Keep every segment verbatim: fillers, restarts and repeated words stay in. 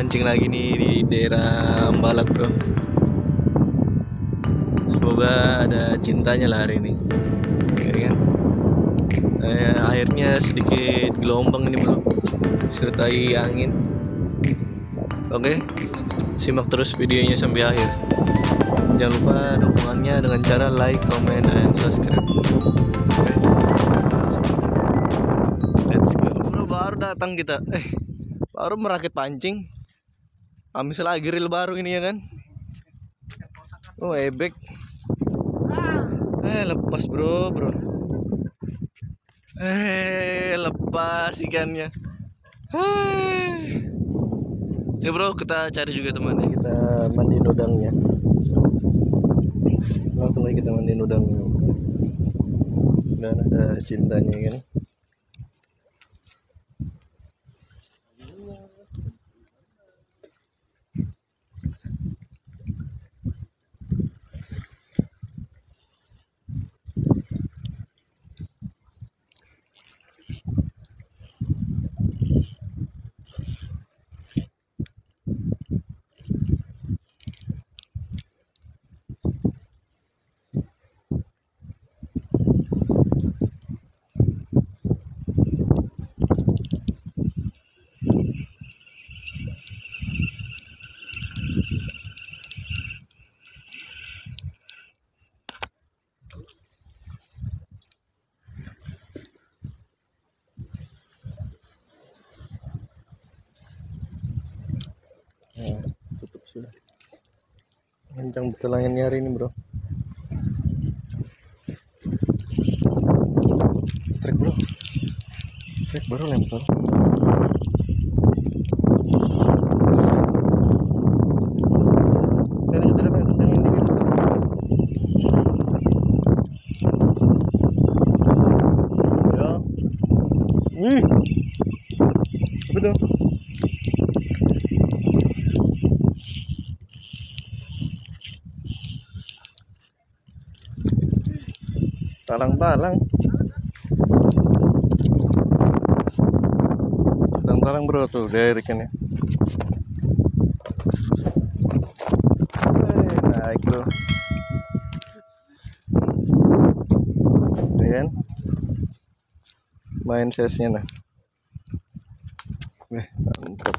mancing lagi nih di daerah Ambalat, bro. Semoga ada cintanya lah hari ini. Ya, kan? Eh, akhirnya sedikit gelombang ini, bro, sertai angin. Oke, simak terus videonya sampai akhir. Jangan lupa dukungannya dengan cara like, comment, dan subscribe. Oke. Let's go. Bro, baru datang kita. Eh, baru merakit pancing. Amis lagi reel baru ini, ya kan? Oh, ebek. Eh, lepas, bro, bro. Eh, lepas ikannya. Hei. Ya, bro, kita cari juga temannya. Kita mandiin udangnya. Langsung aja kita mandiin udangnya. Dan ada cintanya, kan? Nah, tutup sudah. Kencang betul anginnya hari ini, bro. Strike, bro. Strike baru lempar. Wih, apa dong? Talang-talang, talang-talang, bro, tuh dari ikannya. Hey, naik, bro. Kan? Main size-nya, nah. Wih, mantap.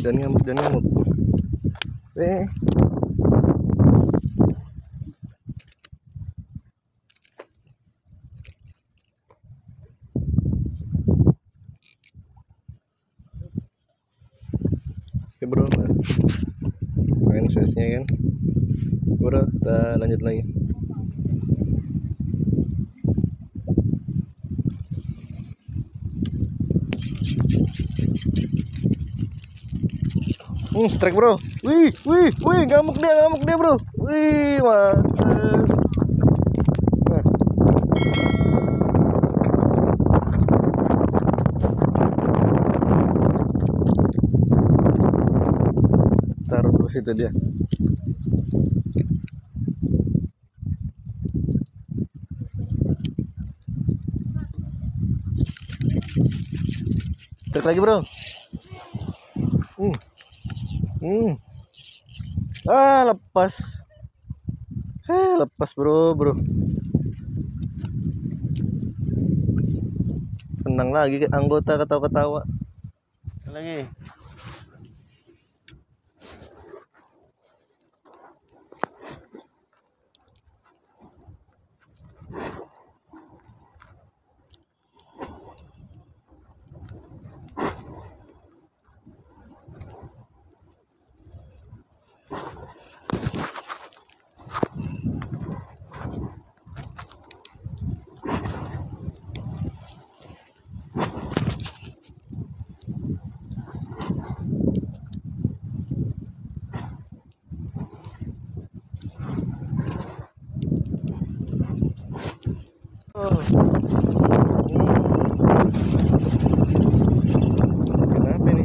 Dan nyamuk, dan nyamuk. Eh. Oke, bro, main sesnya, kan, bro. Kita lanjut lagi. Hmm, strike, bro. Wih, wih, wih, ngamuk dia, ngamuk dia, bro. Wih, mantap. Taruh dulu situ dia. Cek lagi, bro. Hmm. Hmm. Ah, lepas. Eh, lepas, bro, bro. Senang lagi anggota ketawa-ketawa. Lagi. Oh. Kenapa ini?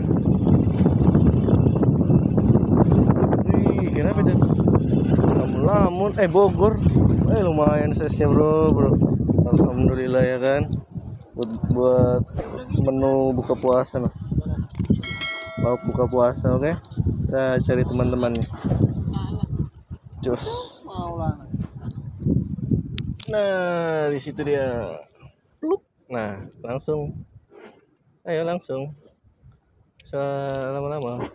Lamongan, eh Bogor. Eh lumayan size-nya bro, bro. Alhamdulillah ya kan. Buat, buat menu buka puasa mah. Mau buka puasa, oke? Okay? Kita cari teman-temannya. Jos. Nah, di situ dia. Nah, langsung. Ayo langsung. Selama-lama.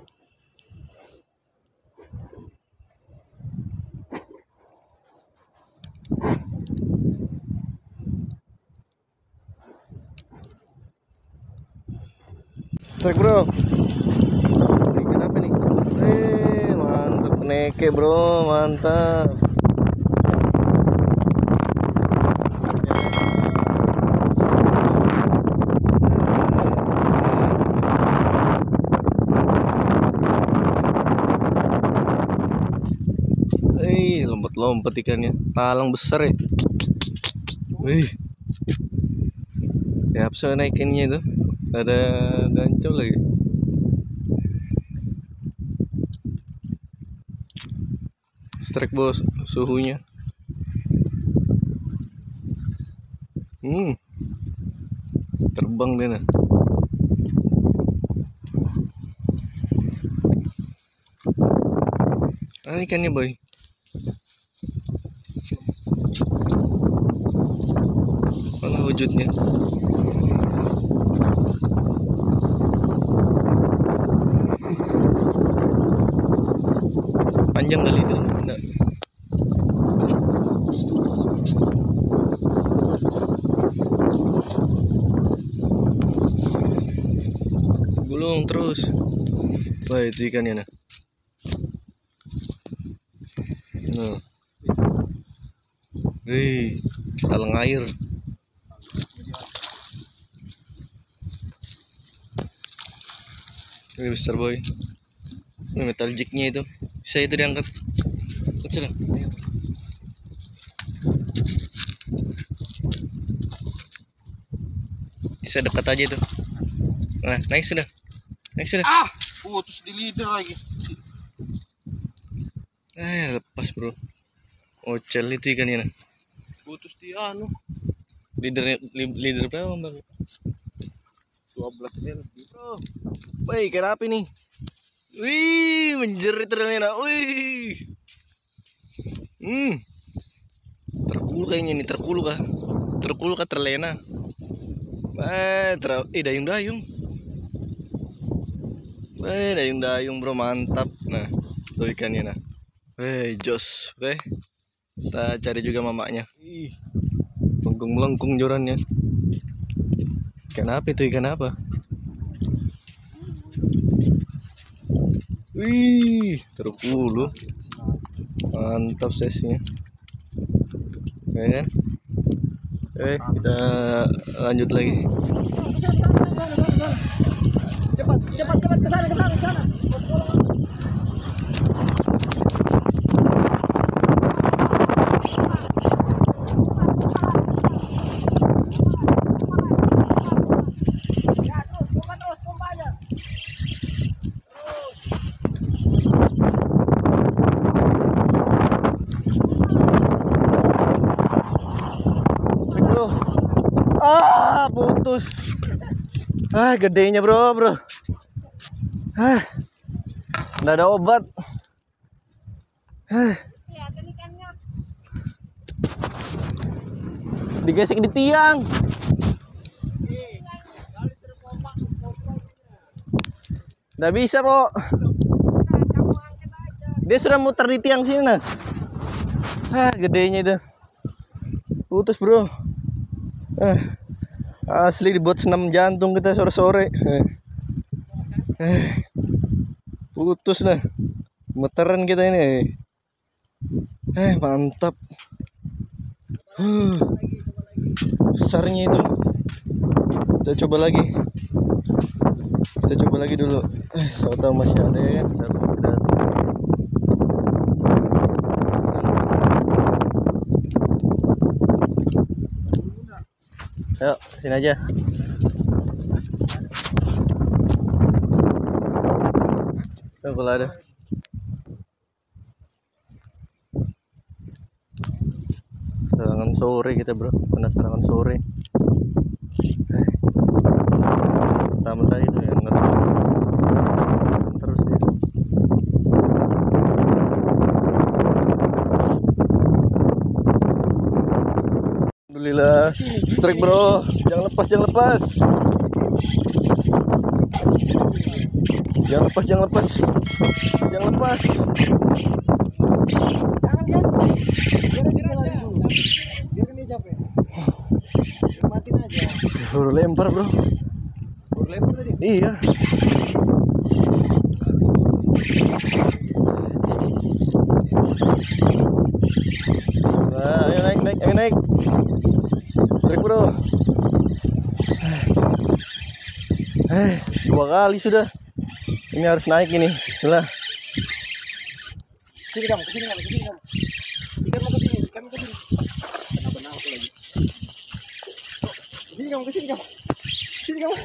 Strike bro. Ini kenapa nih? Eh, mantap neke bro, mantap. Eh, lompat-lompat ikannya. Talang besar ya. Wih. Ya, apa naikinnya itu? Ada gancol lagi. Strike bos, suhunya. Hmm. Terbang dia nah. Ini ikannya boy. Mana wujudnya? Panjang kali itu, enggak. Gulung terus. Wah itu ikannya nah. Nah. Wih, talang air. Ini besar boy. Ini metal jig-nya itu. Saya itu diangkat kecil. Bisa dekat aja itu. Nah, naik sudah. Naik sudah. Ah, putus di lidah lagi. Eh, lepas, bro. Ocel itu ikannya nah. Putus di anu. Lider lider berapa, Bang? dua belas bro. Woi, ikan apa nih? Wih, menjerit ternyata. Wih. Hmm. Terkulu kayaknya nih, terkulu kah? Terkulu kah terlena? Eh, ter eh dayung-dayung. Eh, dayung-dayung bro, mantap. Nah, tuh ikannya nah. Eh, jos, oke. Okay. Kita cari juga mamaknya. Ih. Melengkung-melengkung jorannya. Ikan apa itu? Ikan apa? Wih, terkulu. Mantap sesinya. Ya kan? Eh, kita lanjut lagi. Cepat, cepat, cepat ke sana, ke sana, ke sana. Ah, putus. Ah, gedenya bro, bro. Ah, nggak ada obat. Ah. Digesek di tiang. Nggak bisa kok. Dia sudah muter di tiang sini nah. Ah, gedenya itu. Putus bro. Eh, asli dibuat senam jantung kita sore-sore. Eh, eh, putus lah, meteran kita ini. Eh, mantap. Huh, besarnya itu. Kita coba lagi. Kita coba lagi dulu. Eh, siapa tahu masih ada ya kan? Ayo, sini aja. Tuh, kalau ada. Perdagangan sore kita bro, penasaran sore. Pertama tadi tuh yang ngerti terus ya. Alhamdulillah strike bro, jangan lepas jangan lepas. Jangan lepas, jangan lepas. Jangan lepas. Baru lempar bro. Baru lempar tadi? Iya. Nah, ayo naik, naik, ayo naik. Strike bro. Eh, dua kali sudah. Ini harus naik ini. Bismillah. Sini kamu, sini kamu, sini kamu. Ikan mau ke sini, ikan mau ke sini. Kenapa aku lagi? Sini kamu, sini kamu. Sini kamu.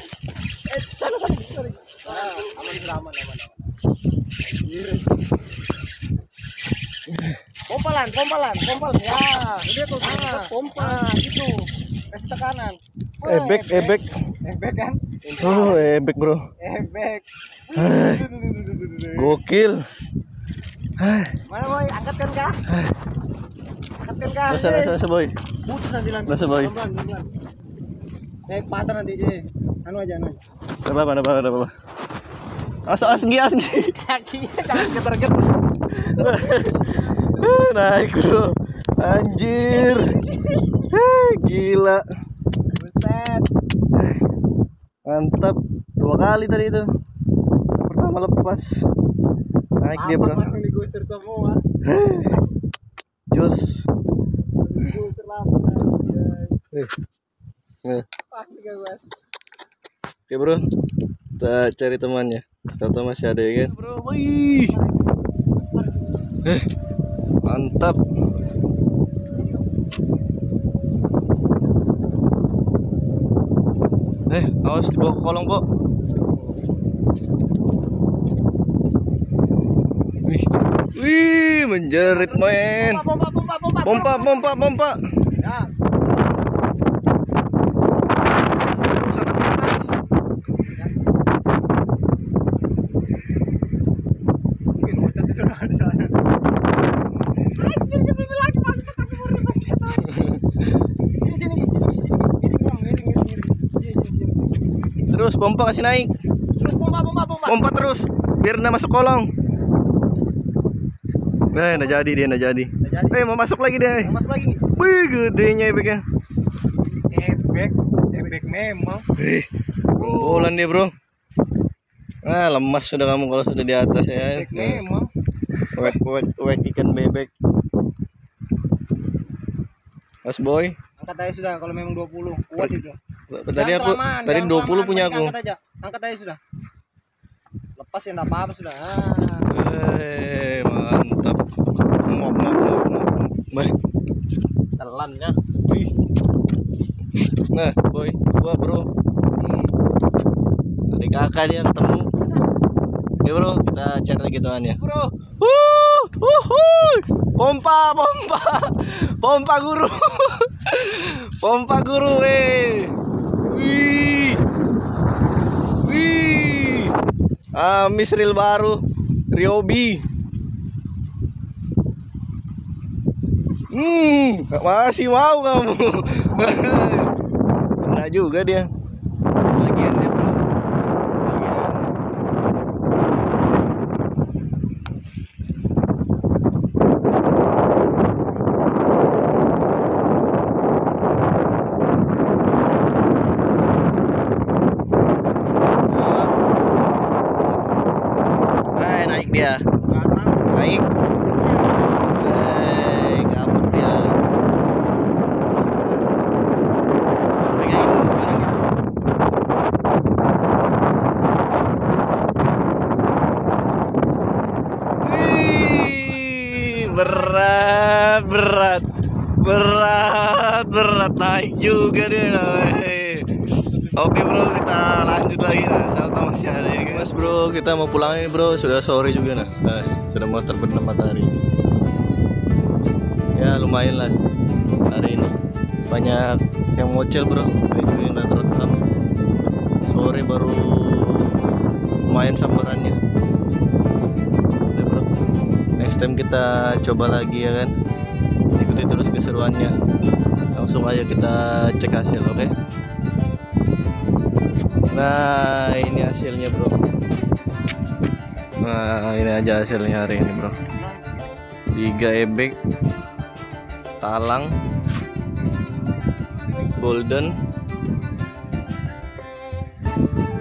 Eh, sana sana sorry. Ah, aman aman aman. Pompalan, pompalan, pompal. Ya, udah tuh sana. Pompal gitu. Kasih tekanan. Ebek, ebek. Ebek kan? Oh, ebek, bro. Ebek. Gokil. Mana boy, angkatkan kah? Angkatkan kah? Rasa, rasa, rasa boy. Putus nanti lagi. Rasa boy. Naik patah nanti. Anu aja, anu aja. Gak apa-apa, gak apa-apa, gak apa-apa. Asok, asgi, asgi. Kakinya jangan getar-getar. Naik bro. Anjir. Gila. Mantap, dua kali tadi itu. Yang pertama lepas, naik dia bro. Jos. Oke bro, kita cari temannya. Kata masih ada ya kan? Wih, mantap. Eh, awas di bawah kolong, Pak. Wih, wih, menjerit men. Pompa, pompa, pompa, pompa, pompa, pompa. Ya. Sangat panas. Mungkin mau cantik dulu ada sana. Anjir, kesini lagi masuk ke kaki murid masih tahu. Sini, sini, sini. Terus pompa kasih naik. Terus pompa, pompa, pompa. Pompa terus biar enggak masuk kolong. Nah, enggak jadi dia, enggak jadi. Eh, mau masuk lagi deh. Mau masuk lagi nih. Wih, gedenya ebeknya. Ebek, ebek memang. Wih, gembolan dia, bro. Ah, lemas sudah kamu kalau sudah di atas ya. Ebek memang. Wek, wek, wek ikan bebek. Mas boy. Angkat aja sudah kalau memang dua puluh. Kuat itu. Tadi aku kelamaan, tadi dua puluh punya aku. Angkat aja. Angkat aja sudah. Lepas ya enggak apa-apa sudah. Ah. Eh, mantap. Mok mok mok mok. Baik. Telan ya. Wih. Nah, boy, gua bro. Adik kakak dia ketemu. Ya bro, kita cari lagi temannya. Bro. Huh, huh, huh. Pompa, pompa. Pompa guru. Pompa guru, eh. Wih. Wih. Ah, misril baru Ryobi. Hmm, masih mau kamu. Benar juga dia. Bagian dia, bro. Bagian. Ya, naik, naik, apa dia? Pegang barang itu. Wih, berat, berat, berat, berat naik juga dia. Oke bro, kita lanjut lagi nah, Salta masih ada ya kan? Mas bro, kita mau pulang ini bro, sudah sore juga nah, nah sudah mau terbenam matahari. Ya lumayan lah. hari ini banyak yang ngocel bro, itu yang udah terekam. Sore baru lumayan sambarannya. Oke bro, next time kita coba lagi ya kan. Ikuti terus keseruannya. Langsung aja kita cek hasil, oke? Okay? Nah ini hasilnya bro. Nah ini aja hasilnya hari ini bro. Tiga ebek, talang, golden,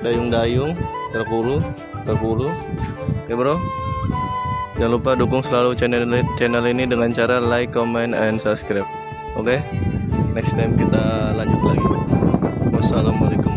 dayung-dayung, terkulu, terkulu. Oke bro, jangan lupa dukung selalu channel channel ini dengan cara like, comment, and subscribe. Oke, next time kita lanjut lagi. Wassalamualaikum.